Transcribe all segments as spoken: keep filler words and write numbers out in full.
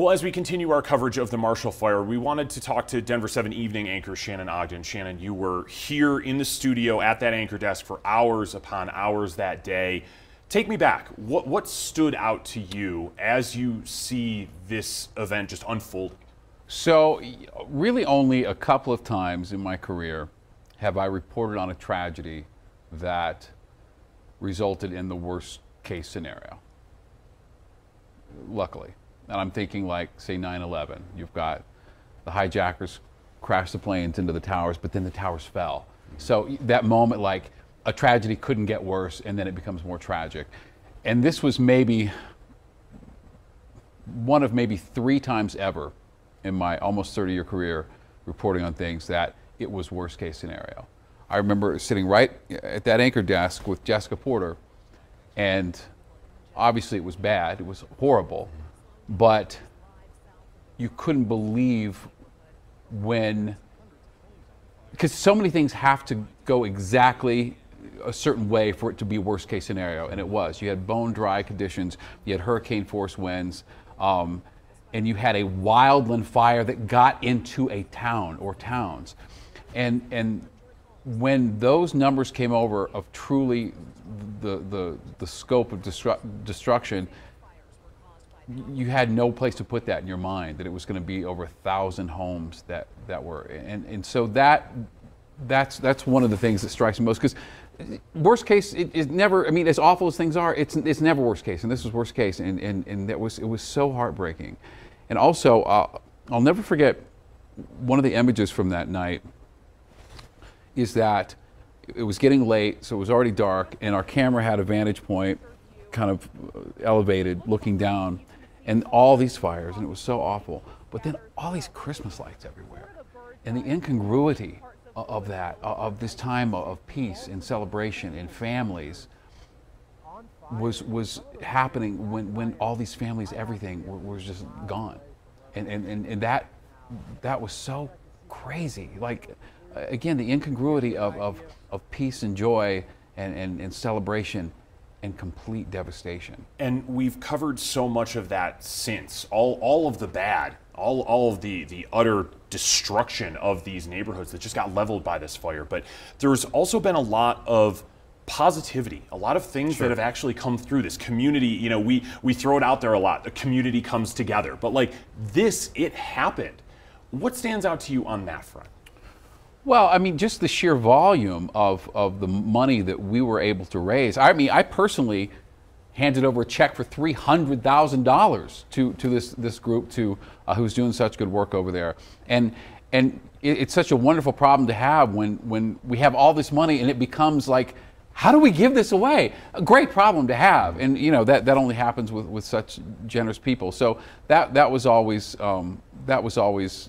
Well, as we continue our coverage of the Marshall Fire, we wanted to talk to Denver seven evening anchor Shannon Ogden. Shannon, you were here in the studio at that anchor desk for hours upon hours that day. Take me back. What, what stood out to you as you see this event just unfold? So, really only a couple of times in my career have I reported on a tragedy that resulted in the worst case scenario, luckily. And I'm thinking, like, say, nine eleven. You've got the hijackers crashed the planes into the towers, but then the towers fell. So that moment, like, a tragedy couldn't get worse, and then it becomes more tragic. And this was maybe one of maybe three times ever in my almost thirty-year career reporting on things that it was worst-case scenario. I remember sitting right at that anchor desk with Jessica Porter, and obviously it was bad. It was horrible. But you couldn't believe when, because so many things have to go exactly a certain way for it to be worst case scenario, and it was. You had bone dry conditions, you had hurricane force winds, um, and you had a wildland fire that got into a town or towns. And, and when those numbers came over of truly the, the, the scope of destru destruction, you had no place to put that in your mind, that it was going to be over a thousand homes that that were, and and so that that's that's one of the things that strikes me most, because worst case it is never. I mean, as awful as things are, it's it's never worst case, and this was worst case, and and and that was it was so heartbreaking. And also, uh, I'll never forget one of the images from that night. Is that it was getting late, so it was already dark, and our camera had a vantage point, kind of elevated, looking down. And all these fires, and it was so awful. But then all these Christmas lights everywhere, and the incongruity of that, of this time of peace and celebration and families, was was happening when when all these families, everything was just gone, and and and, and that that was so crazy. Like, again, the incongruity of of of peace and joy and and, and celebration. And complete devastation. And we've covered so much of that since. All, all of the bad, all, all of the, the utter destruction of these neighborhoods that just got leveled by this fire. But there's also been a lot of positivity, a lot of things sure. that have actually come through this community. You know, we, we throw it out there a lot. The community comes together. But like this, it happened. What stands out to you on that front? Well, I mean, just the sheer volume of, of the money that we were able to raise. I mean, I personally handed over a check for three hundred thousand dollars to to this this group to uh, who's doing such good work over there. And and it, it's such a wonderful problem to have when when we have all this money and it becomes like, how do we give this away? A great problem to have. And you know, that that only happens with with such generous people. So that that was always um, that was always.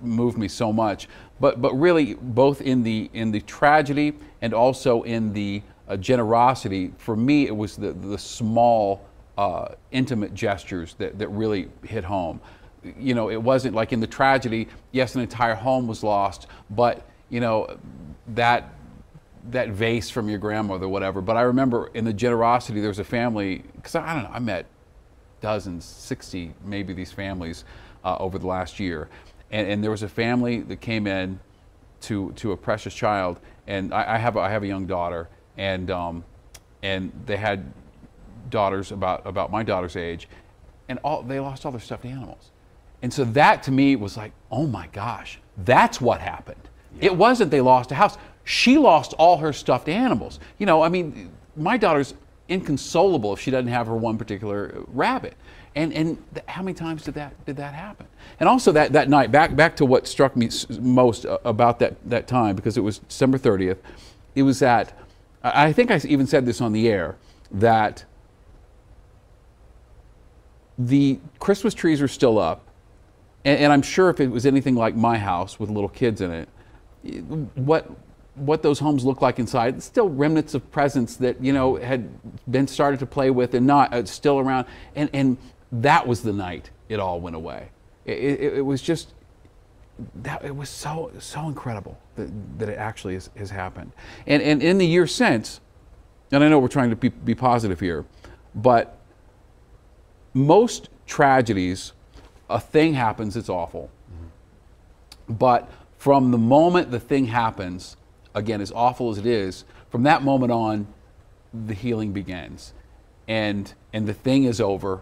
moved me so much, but but really both in the in the tragedy and also in the uh, generosity. For me, it was the the small uh, intimate gestures that that really hit home. You know, it wasn't like in the tragedy. Yes, an entire home was lost, but you know that that vase from your grandmother, or whatever. But I remember in the generosity, there was a family, because I, I don't know, I met dozens, sixty maybe these families uh, over the last year. And, and there was a family that came in to to a precious child, and I, I have a, I have a young daughter, and um, and they had daughters about about my daughter's age, and all they lost all their stuffed animals, and so that to me was like, oh my gosh, that's what happened. Yeah. It wasn't they lost a house; she lost all her stuffed animals. You know, I mean, my daughter's inconsolable if she doesn't have her one particular rabbit. And, and how many times did that did that happen? And also that, that night, back back to what struck me most about that, that time, because it was December thirtieth, it was that, I think I even said this on the air, that the Christmas trees are still up, and, and I'm sure if it was anything like my house with little kids in it, what what those homes look like inside, it's still remnants of presents that, you know, had been started to play with and not uh, still around. And, and that was the night it all went away. It, it, it was just, that, it was so so incredible that, that it actually is, has happened. And, and in the year since, and I know we're trying to be, be positive here, but most tragedies a thing happens, it's awful. Mm-hmm. But from the moment the thing happens, again, as awful as it is, from that moment on, the healing begins. And, and the thing is over,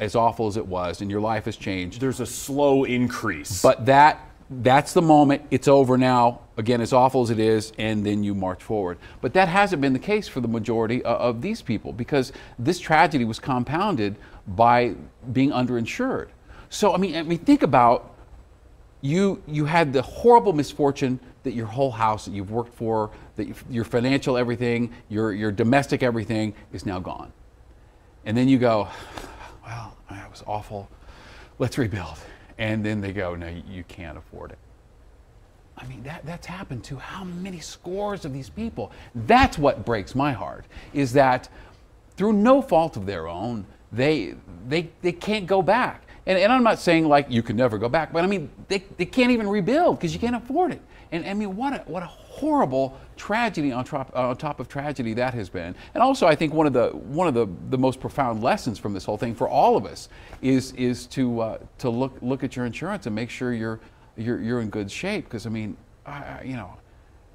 as awful as it was, and your life has changed. There's a slow increase. But that, that's the moment, it's over now, again, as awful as it is, and then you march forward. But that hasn't been the case for the majority of, of these people, because this tragedy was compounded by being underinsured. So, I mean, I mean, think about, you, you had the horrible misfortune that your whole house that you've worked for, that you, your financial everything, your, your domestic everything is now gone. And then you go, well, that was awful, let's rebuild. And then they go, no, you can't afford it. I mean, that, that's happened to how many scores of these people? That's what breaks my heart, is that through no fault of their own, they, they, they can't go back. And, and I'm not saying like you can never go back, but I mean, they, they can't even rebuild because you can't afford it. And I mean, what a, what a horrible tragedy on top, uh, on top of tragedy that has been. And also, I think one of the, one of the, the most profound lessons from this whole thing for all of us is, is to, uh, to look, look at your insurance and make sure you're, you're, you're in good shape. Because I mean, I, you know,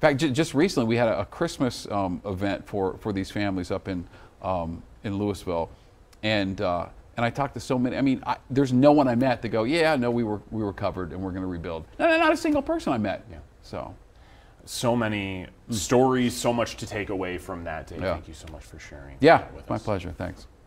in fact, j just recently we had a, a Christmas um, event for, for these families up in, um, in Louisville. And, uh, And I talked to so many, I mean, I, there's no one I met to go, yeah, no, we were, we were covered and we're going to rebuild. No, no, not a single person I met. Yeah. So. So many mm. stories, so much to take away from that day. Yeah. Thank you so much for sharing. Yeah, that with my us. Pleasure. Thanks.